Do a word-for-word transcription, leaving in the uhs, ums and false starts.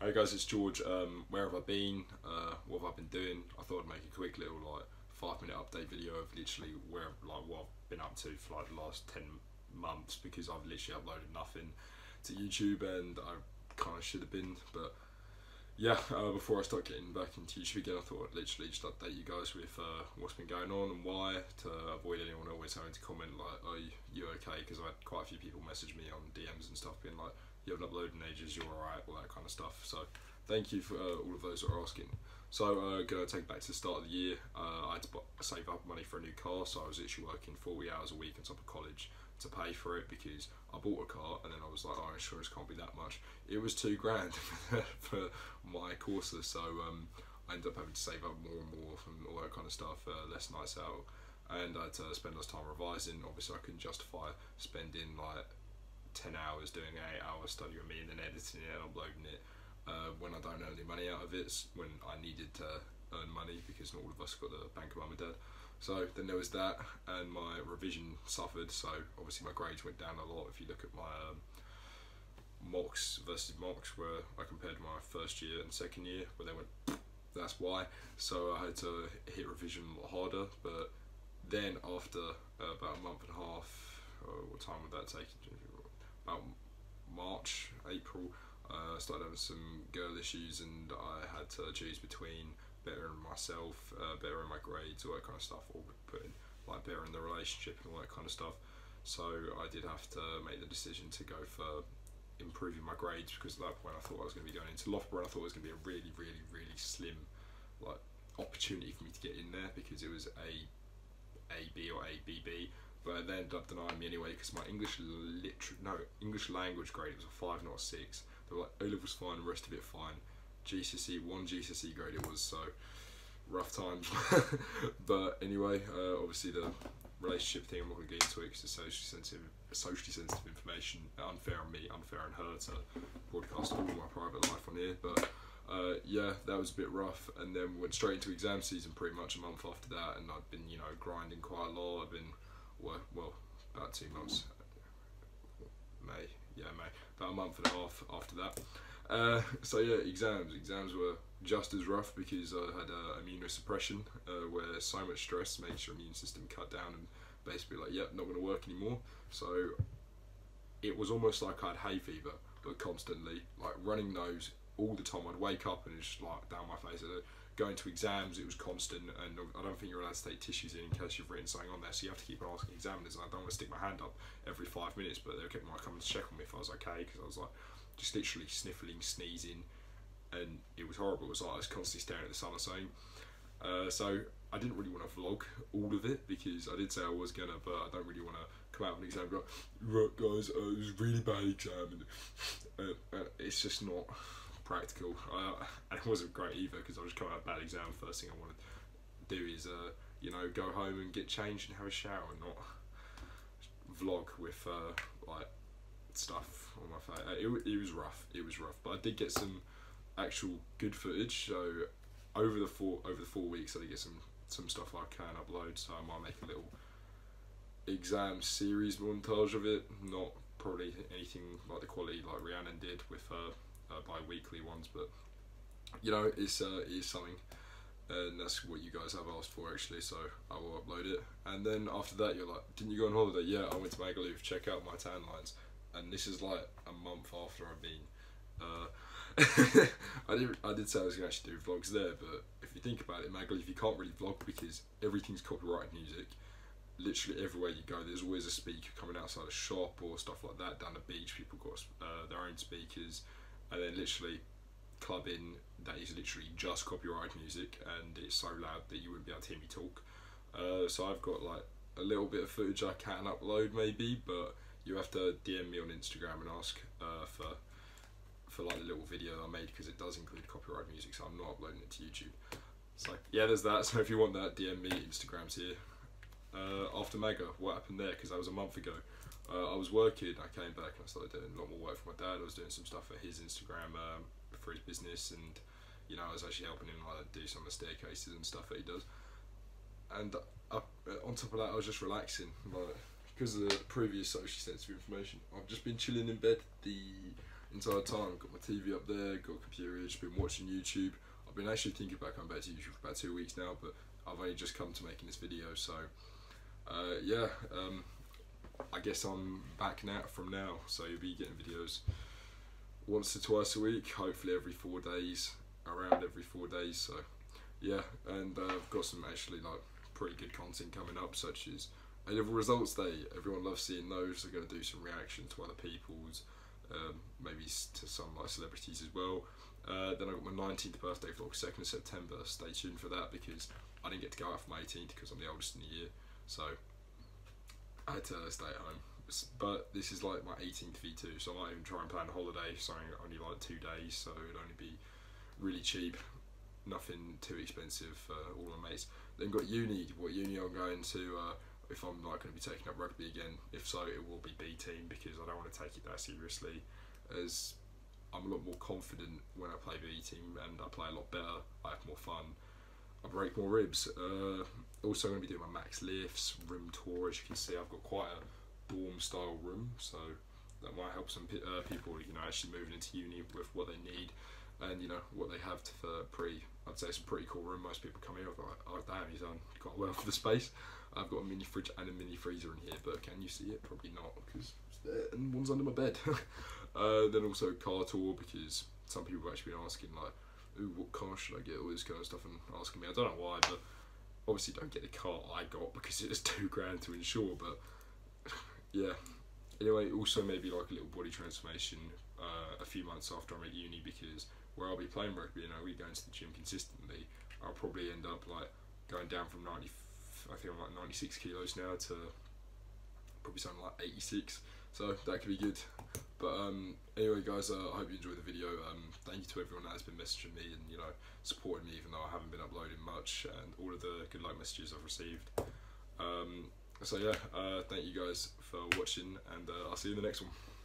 Hey guys, it's George. Um, where have I been? Uh, what have I been doing? I thought I'd make a quick little like five minute update video of literally where like what I've been up to for like the last ten months, because I've literally uploaded nothing to YouTube and I kind of should have been. But yeah, uh, before I start getting back into YouTube again, I thought I'd literally just update you guys with uh, what's been going on and why, to avoid anyone always having to comment like, "Are you okay?" Because I had quite a few people message me on D Ms and stuff being like, "You haven't uploaded in ages, you're alright," all that kind of stuff. So thank you for uh, all of those that are asking. So uh, gonna take back to the start of the year. Uh, I had to save up money for a new car, so I was literally working forty hours a week on top of college to pay for it, because I bought a car and then I was like, "Oh, insurance can't be that much." It was two grand for my courses, so um, I ended up having to save up more and more from all that kind of stuff, uh, less nights out, and I had to spend less time revising. Obviously I couldn't justify spending like ten hours doing an eight hour study with me and then editing it and uploading it uh, when I don't earn any money out of it, when I needed to earn money because not all of us got the bank of mum and dad. So then there was that, and my revision suffered, so obviously my grades went down a lot. If you look at my um, mocks versus mocks, where I compared my first year and second year, where they went, that's why. So I had to hit revision a lot harder. But then after uh, about a month and a half, uh, what time would that take? About March, April, I uh, started having some girl issues, and I had to choose between bettering myself, uh, bettering my grades, all that kind of stuff, or putting like bettering the relationship and all that kind of stuff. So I did have to make the decision to go for improving my grades, because at that point I thought I was going to be going into Loughborough. I thought it was going to be a really, really, really slim like opportunity for me to get in there, because it was a A B or A B B. But they ended up denying me anyway, because my English liter no English language grade was a five, not a six. They were like, "O-level's fine, the rest of it fine." G C S E, one G C S E grade it was, so rough times. But anyway, uh, obviously the relationship thing, I'm not going to get into it, because it's socially sensitive, socially sensitive information, unfair on me, unfair on her to broadcast all my private life on here. But uh, yeah, that was a bit rough, and then we went straight into exam season pretty much a month after that, and I'd been, you know, grinding quite a lot. I've been Well, well, about two months, May, yeah, May, about a month and a half after that. Uh, so yeah, exams. Exams were just as rough, because I had uh, immunosuppression, uh, where so much stress makes your immune system cut down and basically like, yep, not going to work anymore. So it was almost like I had hay fever, but constantly, like running nose all the time. I'd wake up and it's just like down my face. Going to exams, it was constant, and I don't think you're allowed to take tissues in in case you've written something on there, so you have to keep on asking examiners, and I don't want to stick my hand up every five minutes, but they kept like coming to check on me if I was okay, because I was like, just literally sniffling, sneezing, and it was horrible. It was like I was constantly staring at the sun or something. Uh, so I didn't really want to vlog all of it, because I did say I was gonna, but I don't really want to come out of an exam and go, "Right guys, uh, it was a really bad exam," and uh, uh, it's just not practical. Uh, and it wasn't great either, because I was just coming out of a bad exam. First thing I want to do is, uh, you know, go home and get changed and have a shower, and not vlog with uh, like stuff on my face. It, it was rough. It was rough. But I did get some actual good footage. So over the four over the four weeks, I did get some some stuff I can upload. So I might make a little exam series montage of it. Not probably anything like the quality like Rhiannon did with her Uh, bi-weekly ones, but you know, it's uh, it's something, and that's what you guys have asked for actually, so I will upload it. And then after that you're like, "Didn't you go on holiday?" "Yeah, I went to Magaluf, check out my tan lines." And this is like a month after I've been uh, I, did, I did say I was going to actually do vlogs there, but if you think about it, Magaluf, you can't really vlog because everything's copyrighted music. Literally everywhere you go there's always a speaker coming outside a shop or stuff like that. Down the beach people got uh, their own speakers. And then literally clubbing, that is literally just copyrighted music, and it's so loud that you wouldn't be able to hear me talk. Uh, so I've got like a little bit of footage I can upload maybe, but you have to D M me on Instagram and ask uh, for for like a little video I made, because it does include copyrighted music, so I'm not uploading it to YouTube. So yeah, there's that. So if you want that, D M me, Instagram's here. Uh, after Mega, what happened there? Because that was a month ago. Uh, I was working, I came back and I started doing a lot more work for my dad. I was doing some stuff for his Instagram, um, for his business, and you know, I was actually helping him like do some of the staircases and stuff that he does. And uh, on top of that, I was just relaxing, like, because of the previous socially sensitive information. I've just been chilling in bed the entire time. I've got my T V up there, got a computer, just been watching YouTube. I've been actually thinking about coming back to YouTube for about two weeks now, but I've only just come to making this video, so uh, yeah, um, I guess I'm back now from now, so you'll be getting videos once to twice a week, hopefully every four days, around every four days, so yeah, and uh, I've got some actually like pretty good content coming up, such as A level results day. Everyone loves seeing those. I'm going to do some reaction to other people's, um, maybe to some like celebrities as well. Uh, then I got my nineteenth birthday vlog, second of September. Stay tuned for that because I didn't get to go out for my eighteenth because I'm the oldest in the year, so I had to stay at home. But this is like my eighteenth V two, so I might even try and plan a holiday, something only like two days, so it'd only be really cheap, nothing too expensive for uh, all my mates. Then got uni, what uni I'm going to, uh, if I'm not going to be taking up rugby again. If so, it will be B team because I don't want to take it that seriously, as I'm a lot more confident when I play B team and I play a lot better, I have more fun, I break more ribs. Uh, also going to be doing my max lifts, room tour. As you can see, I've got quite a dorm style room, so that might help some uh, people, you know, actually moving into uni with what they need and, you know, what they have to, for pretty, I'd say it's a pretty cool room. Most people come here, I'm like, oh damn, he's done quite well for the space. I've got a mini fridge and a mini freezer in here, but can you see it? Probably not, because it's there and one's under my bed. Uh, then also car tour, because some people have actually been asking like, ooh, what car should I get, all this kind of stuff, and asking me, I don't know why, but obviously don't get the car I got because it is two grand to insure, but yeah. Anyway, also maybe like a little body transformation uh, a few months after I'm at uni, because where I'll be playing rugby, you know, we going to the gym consistently, I'll probably end up like going down from ninety, I think I'm like ninety-six kilos now to probably something like eighty-six, so that could be good. But um, anyway guys, uh, I hope you enjoyed the video. Um, thank you to everyone that has been messaging me and, you know, supporting me even though I haven't been uploading much, and all of the good luck messages I've received. Um, so yeah, uh, thank you guys for watching, and uh, I'll see you in the next one.